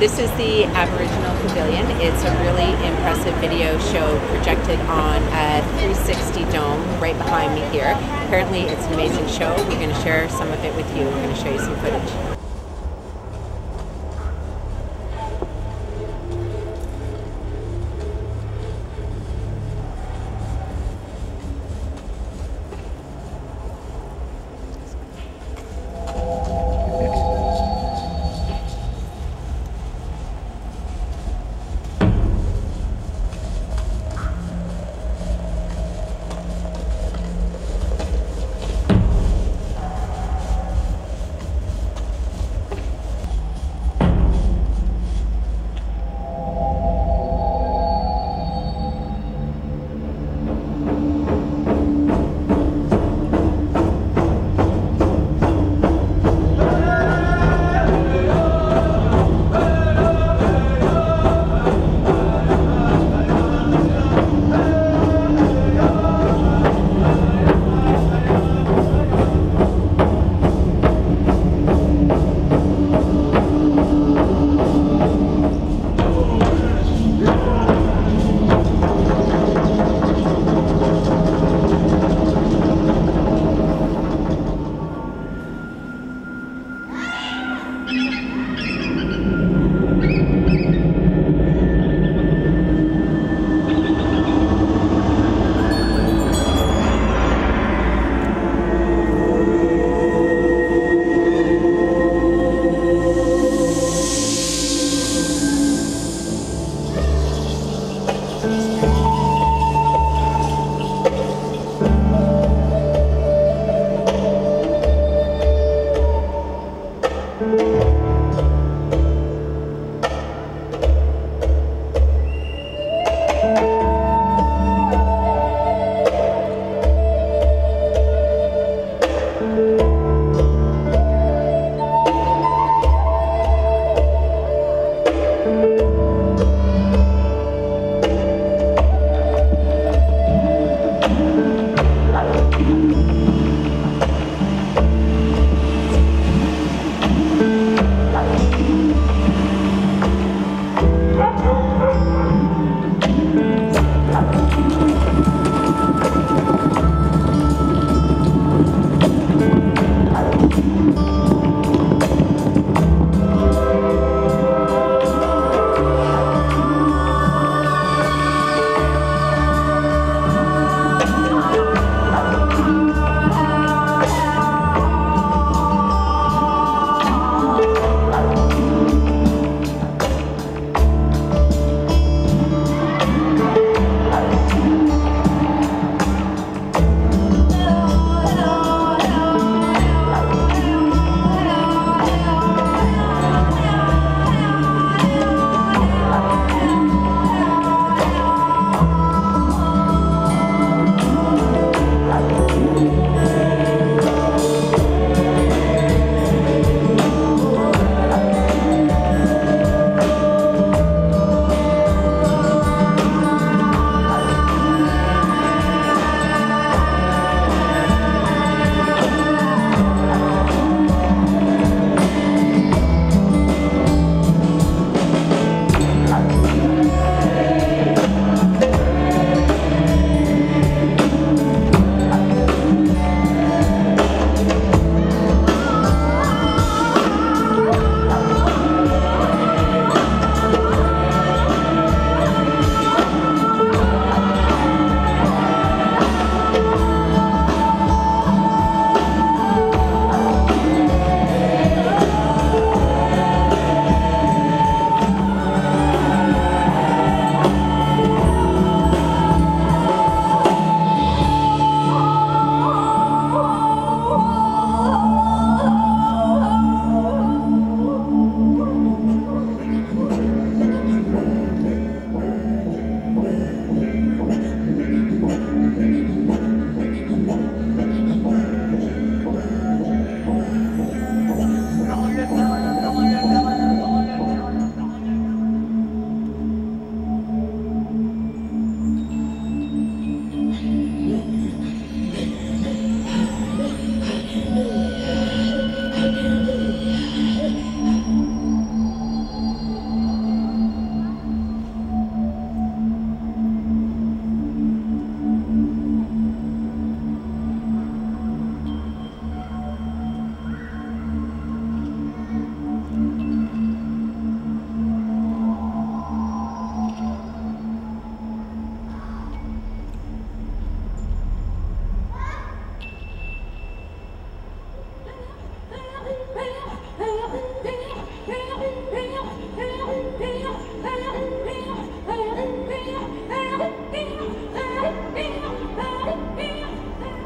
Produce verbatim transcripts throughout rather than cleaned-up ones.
This is the Aboriginal Pavilion. It's a really impressive video show projected on a three sixty dome right behind me here. Apparently it's an amazing show. We're going to share some of it with you. We're going to show you some footage.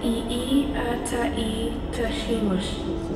I, I, ata, I, tashimasu.